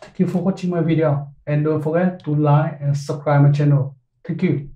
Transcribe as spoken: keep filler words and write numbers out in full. Thank you for watching my video, and don't forget to like and subscribe my channel. Thank you.